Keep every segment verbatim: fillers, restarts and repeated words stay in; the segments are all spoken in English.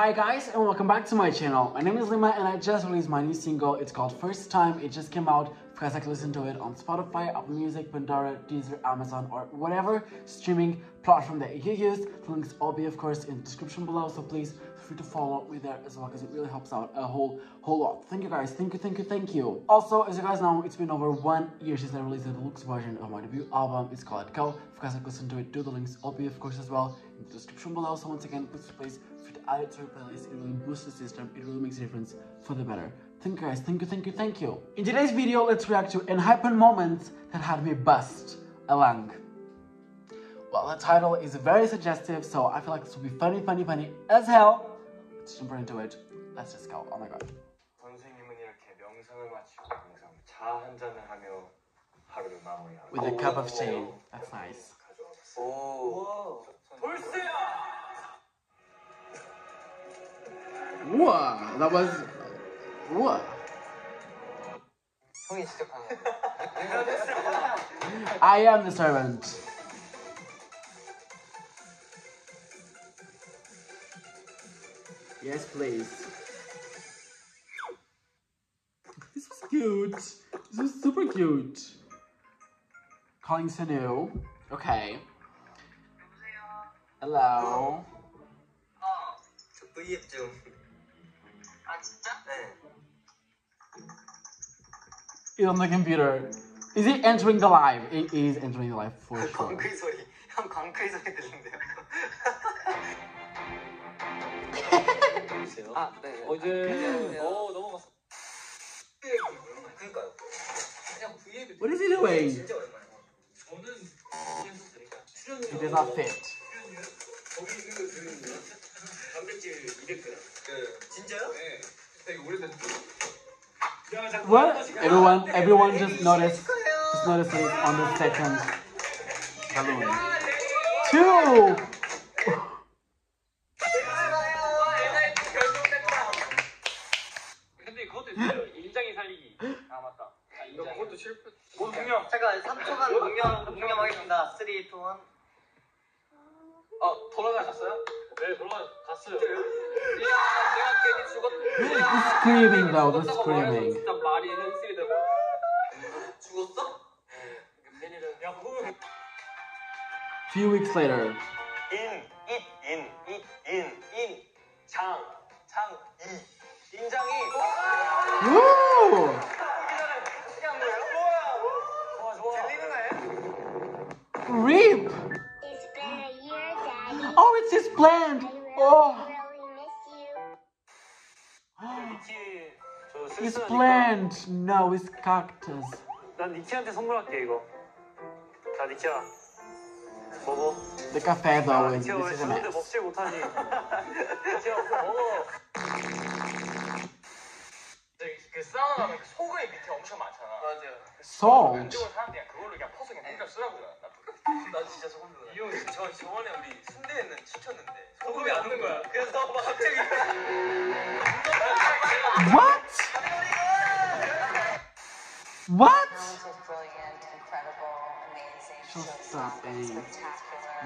Hi guys and welcome back to my channel. My name is Lima and I just released my new single. It's called First Time. It just came out. You guys like to listen to it on Spotify, Apple Music, Pandora, Deezer, Amazon or whatever streaming platform that you use. The links will be of course in the description below, so please feel free to follow me there as well because it really helps out a whole whole lot. Thank you guys, thank you, thank you, thank you. Also, as you guys know, it's been over one year since I released the deluxe version of my debut album. It's called Let Go. If you guys like to listen to it, do the links will be of course as well in the description below. So once again, please please feel free to add it to your playlist. It really boosts the system, it really makes a difference for the better. Thank you guys, thank you, thank you, thank you. In today's video, let's react to Enhypen moments that had me bust along. Well, the title is very suggestive, so I feel like this will be funny, funny, funny as hell. Let's jump right into it. Let's just go. Oh my god. With a cup of tea. That's nice. Oh. Whoa, that was... What? I am the servant. Yes, please. This was cute. This was super cute. Calling Sunoo. Okay. Hello. He's on the computer. Is he entering the live? It is entering the live for sure. What is he doing? He does not fit. What? Everyone, everyone just noticed, just noticed it on the second balloon. Two! The screaming though, the screaming. Few weeks later. In, it, in, it, in, in, chang, chang, in, in, woo! Reap! Oh, it's his plan! Oh! His plant! No, his cactus. The cafe though, is, this is a mess. Salt? What? What? Just stop it.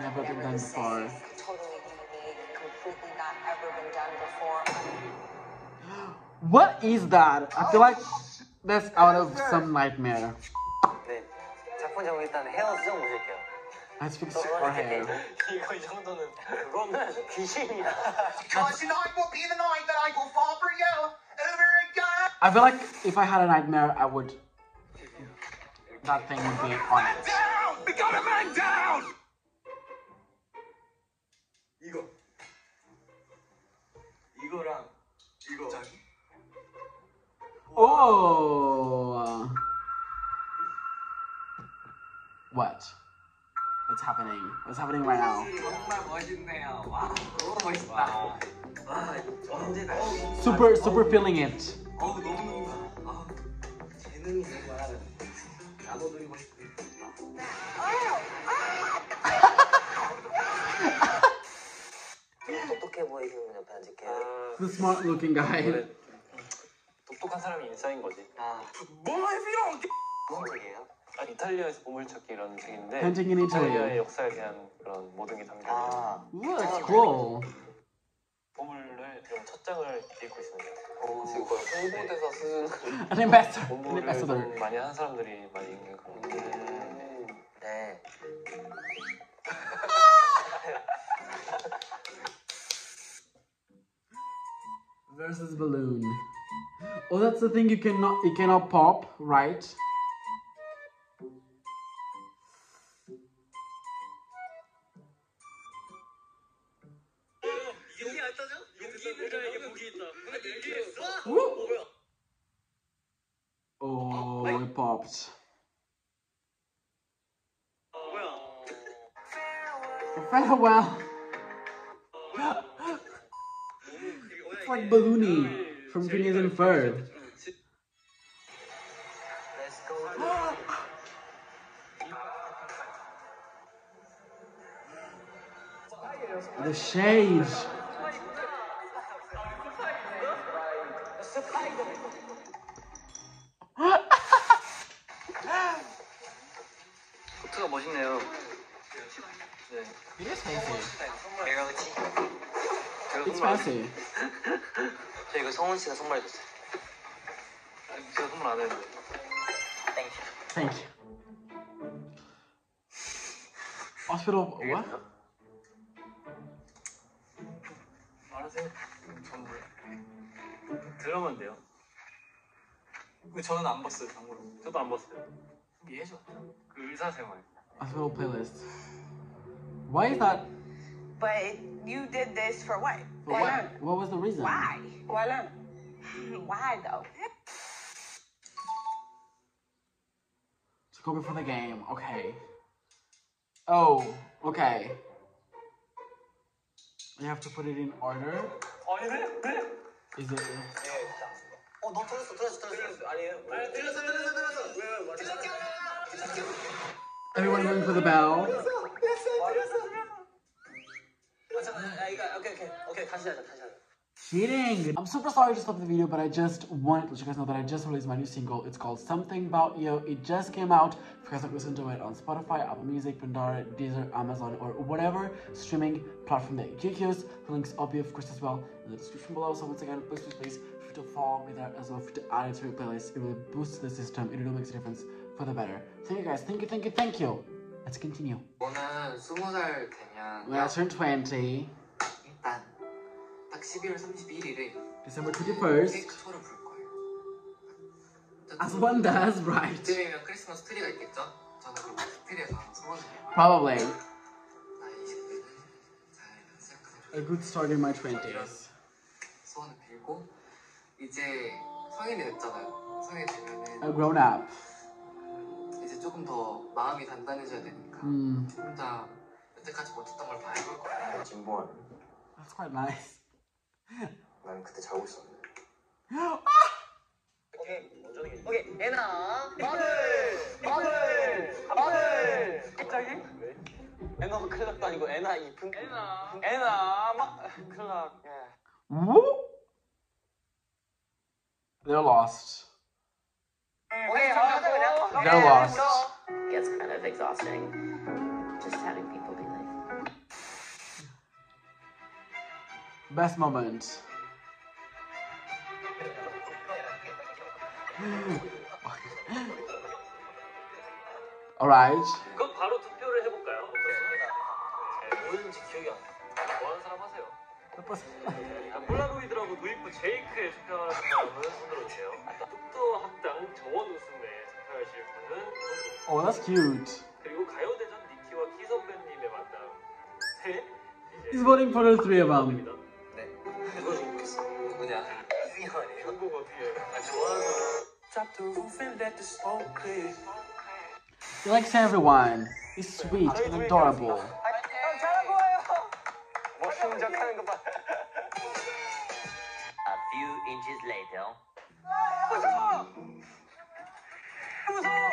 Never been done before. Totally unique, completely not ever been done before. What is that? I feel like that's out of some nightmare. I speak for him. Because tonight will be the night that I will fall for you over again. I feel like if I had a nightmare, I would. That thing would be on it. Down! We got a man down! 이거. 이거랑 이거. Oh. What? What's happening? What's happening right now? Super, super feeling it. The smart looking guy. 이탈리아에서 보물찾기라는 책인데 이탈리아의 역사에 대한 그런 모든 게 담겨 있어요. What? Cool. 공부를 지금 첫 장을 읽고 있습니다. 공부대사 수준 안 해봤어. 공부를 많이 하는 사람들이 많이 읽는 그런 건데. 네. Versus balloon. Oh, that's the thing you cannot you cannot pop, right? Oh, it popped. Farewell. It's like Balloony from Phineas and Ferb. Let's go. The shades. It is fancy. It's fancy. 저 이거 성훈 씨가 선물해줬어요. 제가 선물 안 해도. Thank you. Thank you. Hospital what? 말하세요. 전부 들어면 돼요. 근데 저는 안 봤어요, 당구로. 저도 안 봤어요. 이해해줘. 그 의사생활. Hospital playlist. Why is that? But you did this for what? Why? Why? What was the reason? Why? Why not? Why though? To go before the game. Okay. Oh. Okay. You have to put it in order. Is it? Oh, no! 틀렸어, 틀렸어, 틀렸어. 아니에요. 틀렸어, 틀렸어, 틀렸어. Everyone ring for the bell. Cheating! I'm super sorry to stop the video, but I just wanted to let you guys know that I just released my new single. It's called Something About You. It just came out. If you guys have listened to it on Spotify, Apple Music, Pandora, Deezer, Amazon, or whatever streaming platform that you use. The link's up here, of course, as well in the description below. So once again, please, please, please, free to follow me there as well, free to add it to your playlist. It really boosts the system. It really makes a difference for the better. Thank you guys. Thank you, thank you, thank you. Let's continue. When I turn twenty, December thirty-first, as one does, right? Probably. A good start in my twenties. A grown up. 조금 더 마음이 단단해져야 되니까 음. 혼자 여태까지 못했던 걸 다 해볼 거야. 진보한. That's quite nice. 난 그때 자고 있었는데. 오케이. 오케이. 애나. 마늘. 마늘. 마늘. 갑자기? 왜? 애나가 클락도 아니고 애나 이쁜. 애나. 애나 막 클락. 뭐? They're lost. Okay, they're lost. It gets kind of exhausting just having people be like. Best moment. All right. 그럼 바로 투표를 해볼까요? 뭐였는지 기억이 안 나. 뭐 하는 사람 하세요? 폴라로이드라고 도입부 제이크에 투표하신 분은 손들어 주세요. 뚝도 학당 정원 우승에 투표하실 분은 오, that's cute. 그리고 가요대전 니키와 키 선배님의 만남. 네. He's voting for the three of them. 네. 누가 좋겠어? 누구냐? 이승현이에요. 한국 어떻게? 아 좋아하는. Drop the roof and let the smoke clear. He likes everyone. He's sweet and adorable. A few inches later. 무서워! 무서워!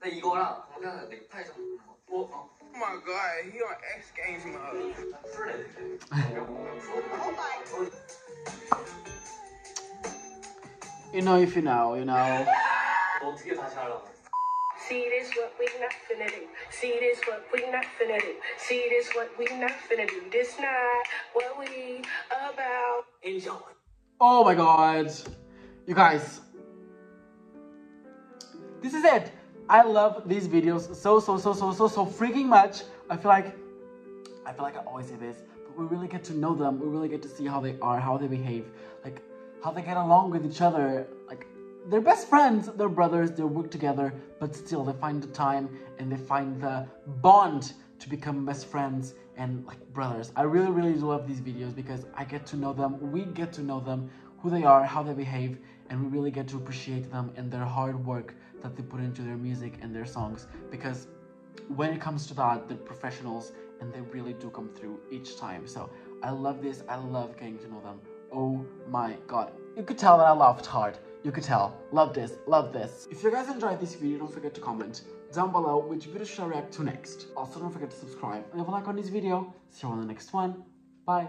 나 이거랑 거기다가 넥타이 잡는 거. 어? Oh my god, he on X Games mode. 술래. Oh my god. You know if you know, you know. 너 어떻게 다시 하려고? See this what we not finna do. See this what we not finna do. See this what we not finna do. This not what we about. Enjoy. Oh my God. You guys. This is it. I love these videos so, so, so, so, so, so freaking much. I feel like, I feel like I always say this, but we really get to know them. We really get to see how they are, how they behave, like how they get along with each other. Like they're best friends, they're brothers, they work together, but still they find the time and they find the bond to become best friends and like brothers. I really, really love these videos because I get to know them. We get to know them, who they are, how they behave, and we really get to appreciate them and their hard work that they put into their music and their songs, because when it comes to that, they're professionals and they really do come through each time. So I love this. I love getting to know them. Oh my God. You could tell that I laughed hard. You could tell. Love this. Love this. If you guys enjoyed this video, don't forget to comment down below which video should I react to next. Also, don't forget to subscribe and leave a like on this video. See you on the next one. Bye.